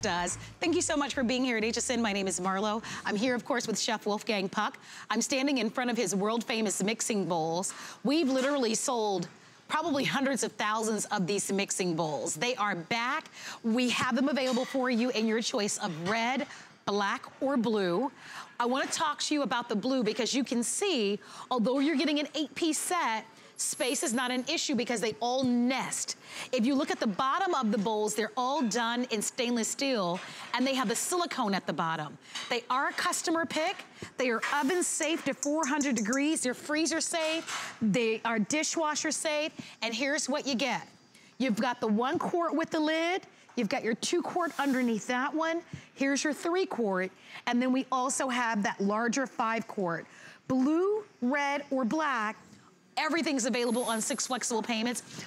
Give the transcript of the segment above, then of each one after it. Does. Thank you so much for being here at HSN. My name is Marlo. I'm here, of course, with Chef Wolfgang Puck. I'm standing in front of his world-famous mixing bowls. We've literally sold probably hundreds of thousands of these mixing bowls. They are back. We have them available for you in your choice of red, black, or blue. I want to talk to you about the blue because you can see, although you're getting an 8-piece set, space is not an issue because they all nest. If you look at the bottom of the bowls, they're all done in stainless steel and they have the silicone at the bottom. They are a customer pick. They are oven safe to 400 degrees. They're freezer safe. They are dishwasher safe. And here's what you get. You've got the 1 quart with the lid. You've got your 2 quart underneath that one. Here's your 3 quart. And then we also have that larger 5 quart. Blue, red, or black, everything's available on 6 flexible payments.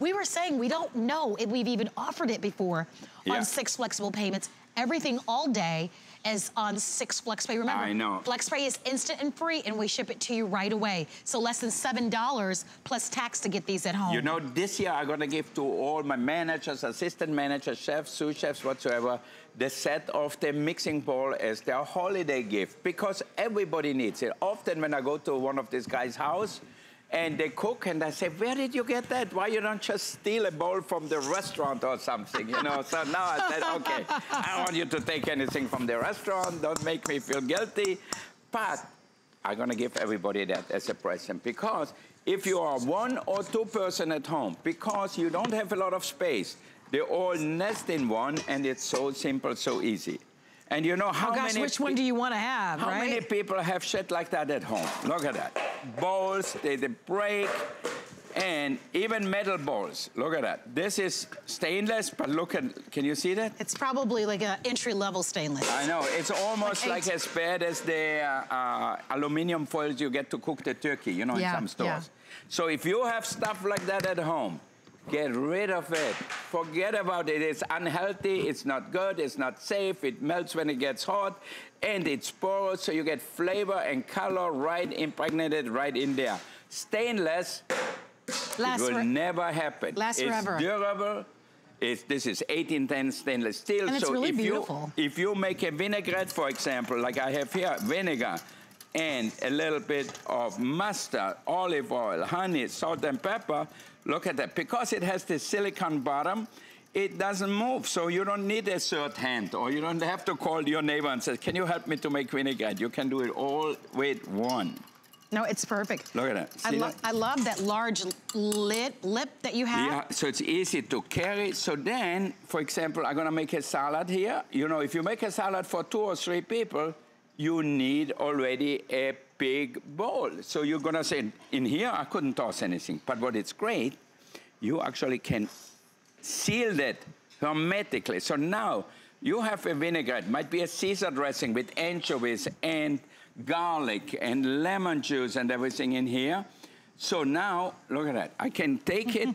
We were saying we don't know if we've even offered it before on 6 flexible payments. Everything all day is on 6 FlexPay. Remember, FlexPay is instant and free, and we ship it to you right away. So less than $7 plus tax to get these at home. You know, this year I'm gonna give to all my managers, assistant managers, chefs, sous chefs, whatsoever, the set of the mixing bowl as their holiday gift because everybody needs it. Often when I go to one of these guys' house, and they cook, and I say, where did you get that? Why you don't just steal a bowl from the restaurant or something, you know? So now I said, okay, I don't want you to take anything from the restaurant. Don't make me feel guilty. But I'm gonna give everybody that as a present because if you are 1 or 2 person at home, because you don't have a lot of space, they all nest in one, and it's so simple, so easy. And you know how which one do you want to have, right? How many people have shit like that at home? Look at that. Bowls, they break, and even metal bowls. Look at that. This is stainless, but look at, can you see that? It's probably like an entry-level stainless. I know. It's almost like as bad as the aluminum foils you get to cook the turkey, you know, in some stores. Yeah. So if you have stuff like that at home, get rid of it. Forget about it. It's unhealthy. It's not good. It's not safe. It melts when it gets hot. And it's porous, so you get flavor and color right impregnated right in there. Stainless, it will never happen. Lasts forever. It's durable. This is 1810 stainless steel. And it's really beautiful. If you make a vinaigrette, for example, like I have here, vinegar, and a little bit of mustard, olive oil, honey, salt and pepper, look at that. Because it has the silicone bottom, it doesn't move. So you don't need a third hand, or you don't have to call your neighbor and say, can you help me to make vinaigrette? You can do it all with one. No, it's perfect. Look at that. I love that large lip that you have. Yeah, so it's easy to carry. So then, for example, I'm gonna make a salad here. You know, if you make a salad for 2 or 3 people, you need already a big bowl. So you're gonna say, in here, I couldn't toss anything. But what it's great, you actually can seal that hermetically. So now you have a vinaigrette, might be a Caesar dressing with anchovies and garlic and lemon juice and everything in here. So now, look at that. I can take it,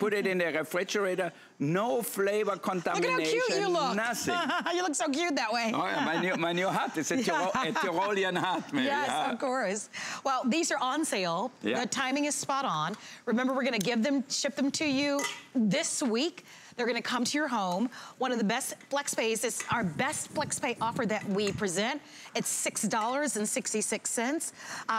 put it in the refrigerator. No flavor contamination. Look at how cute you look. Nothing. You look so cute that way. Oh, yeah, my new hat is a Tyrolean hat, maybe. Yes, of course. Well, these are on sale. Yeah. The timing is spot on. Remember, we're going to give them, ship them to you this week. They're going to come to your home. One of the best FlexPays is our best FlexPay offer that we present. It's $6.66.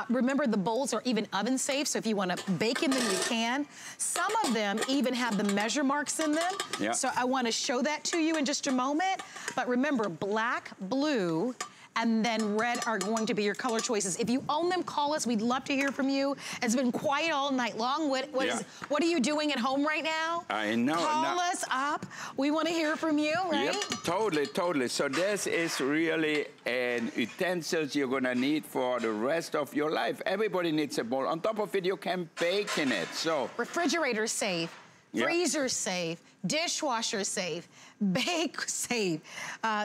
Remember, the bowls are even oven safe, so if you want to bake in them, you can. Some of them even have the measure marks in them. Yeah. So I want to show that to you in just a moment. But remember, black, blue, and then red are going to be your color choices. If you own them, call us. We'd love to hear from you. It's been quiet all night long. What are you doing at home right now? I know. Call us up. We want to hear from you, right? Yep, totally, totally. So this is really an utensils you're going to need for the rest of your life. Everybody needs a bowl. On top of it, you can bake in it. So refrigerator safe. Yep. Freezer safe, dishwasher safe, bake safe.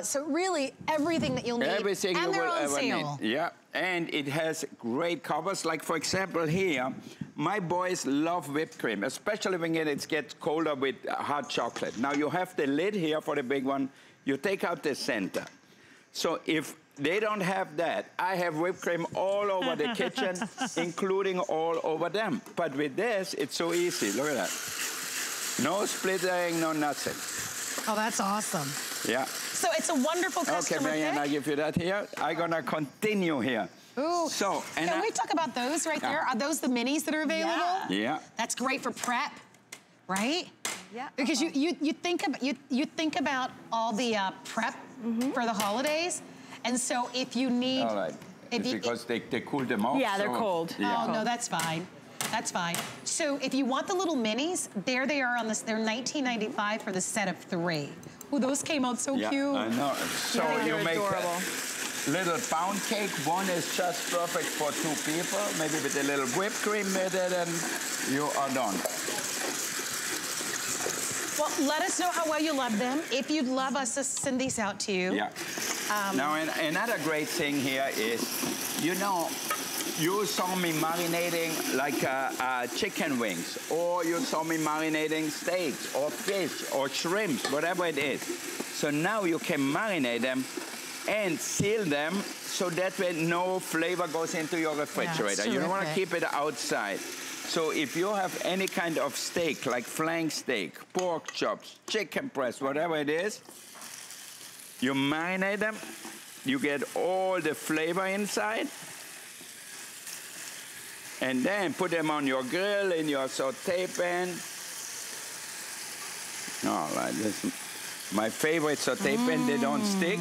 So really everything that you'll need. Everything you will ever need. Yeah, and it has great covers. Like for example here, my boys love whipped cream, especially when it gets colder with hot chocolate. Now you have the lid here for the big one. You take out the center. So if they don't have that, I have whipped cream all over the kitchen, including all over them. But with this, it's so easy. Look at that. No splitting, no nothing. Oh, that's awesome. Yeah. So it's a wonderful customer pick. Okay, Marianne, I give you that here. I'm gonna continue here. Ooh. So, and can we talk about those right there? Are those the minis that are available? Yeah. That's great for prep, right? Yeah. Because you think about all the prep for the holidays, and so if you need, because they cool them off. Yeah, they're cold. Yeah. Oh no, that's fine. That's fine. So if you want the little minis, there they are on this. They're $19.95 for the set of 3. Oh, those came out so cute. I know. So you make a little pound cake. One is just perfect for 2 people. Maybe with a little whipped cream with it, and you are done. Well, let us know how well you love them. If you love us, just send these out to you. Yeah. Now, another great thing here is, you know, you saw me marinating like chicken wings, or you saw me marinating steaks, or fish, or shrimps, whatever it is. So now you can marinate them and seal them so that way no flavor goes into your refrigerator. You don't want to keep it outside. So if you have any kind of steak, like flank steak, pork chops, chicken breast, whatever it is, you marinate them, you get all the flavor inside, and then put them on your grill, in your sauté pan. All right, this is my favorite sauté pan. They don't stick.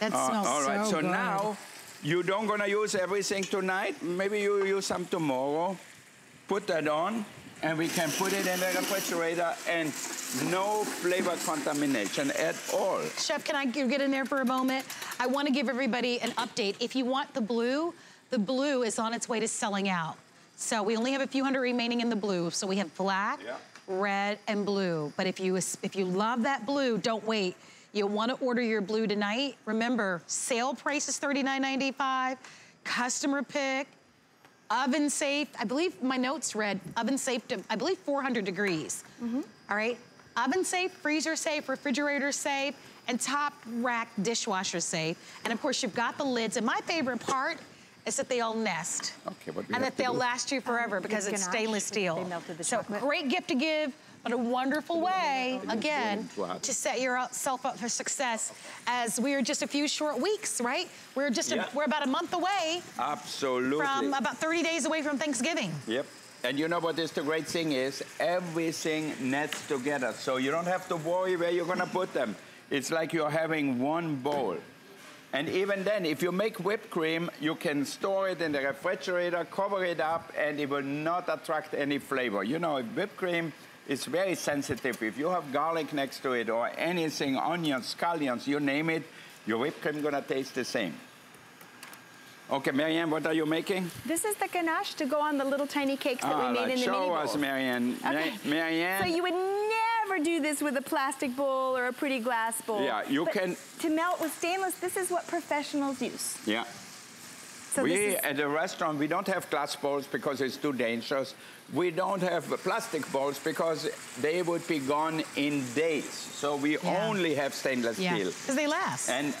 That smells so good. All right, so now you don't gonna use everything tonight. Maybe you use some tomorrow. Put that on, and we can put it in the refrigerator, and no flavor contamination at all. Chef, can I get in there for a moment? I want to give everybody an update. If you want the blue. The blue is on its way to selling out. So we only have a few hundred remaining in the blue. So we have black, red, and blue. But if you love that blue, don't wait. You'll want to order your blue tonight. Remember, sale price is $39.95. Customer pick, oven safe. I believe my notes read oven safe to, I believe, 400 degrees. All right? Oven safe, freezer safe, refrigerator safe, and top rack dishwasher safe. And of course, you've got the lids. And my favorite part is that they all nest, and that they'll last you forever because it's stainless steel. So great gift to give, but a wonderful way, again, to set yourself up for success, as we're just a few short weeks, right? We're just we're about a month away. Absolutely. From about 30 days away from Thanksgiving. Yep. And you know what is the great thing is? Everything nets together, so you don't have to worry where you're gonna put them. It's like you're having one bowl. And even then, if you make whipped cream, you can store it in the refrigerator, cover it up, and it will not attract any flavor. You know, whipped cream is very sensitive. If you have garlic next to it or anything, onions, scallions, you name it, your whipped cream is gonna taste the same. Okay, Marianne, what are you making? This is the ganache to go on the little tiny cakes that we made in the mini bowl. Show us, Marianne. Okay. Marianne. So you would never do this with a plastic bowl or a pretty glass bowl. Yeah, you can. To melt with stainless, this is what professionals use. Yeah. So we at the restaurant, we don't have glass bowls because it's too dangerous. We don't have plastic bowls because they would be gone in days. So we only have stainless steel. Because they last. And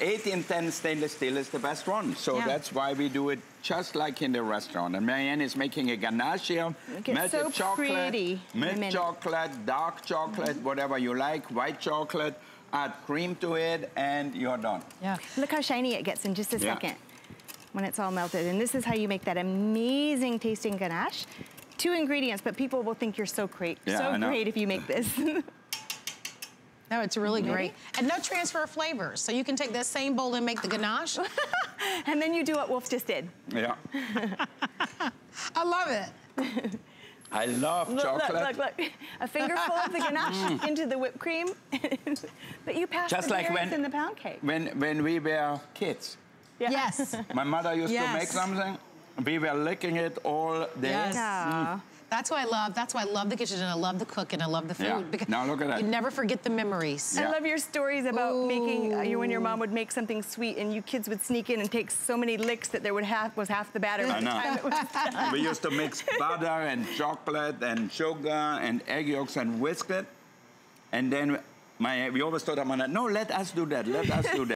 1810 stainless steel is the best one. So that's why we do it just like in the restaurant. And Marianne is making a ganache here. Melted chocolate, milk chocolate, dark chocolate, whatever you like, white chocolate, add cream to it, and you're done. Yeah. Look how shiny it gets in just a second when it's all melted. And this is how you make that amazing tasting ganache. 2 ingredients, but people will think you're so great. Yeah, so great if you make this. No, it's really great. And no transfer of flavors. So you can take that same bowl and make the ganache. And then you do what Wolf just did. Yeah. I love it. I love chocolate. Look, look, look. A fingerful of the ganache into the whipped cream. But you pass just the berries in the pound cake. When we were kids. Yeah. Yes. My mother used to make something. We were licking it all day. Yes. That's why I love. That's why I love the kitchen, and I love the cook, and I love the food. Because now look at that. You never forget the memories. Yeah. I love your stories about making when your mom would make something sweet, and you kids would sneak in and take so many licks that there would half the batter. I know. We used to mix butter and chocolate and sugar and egg yolks and whisk it, and then we always told our mom, "No, let us do that. Let us do that."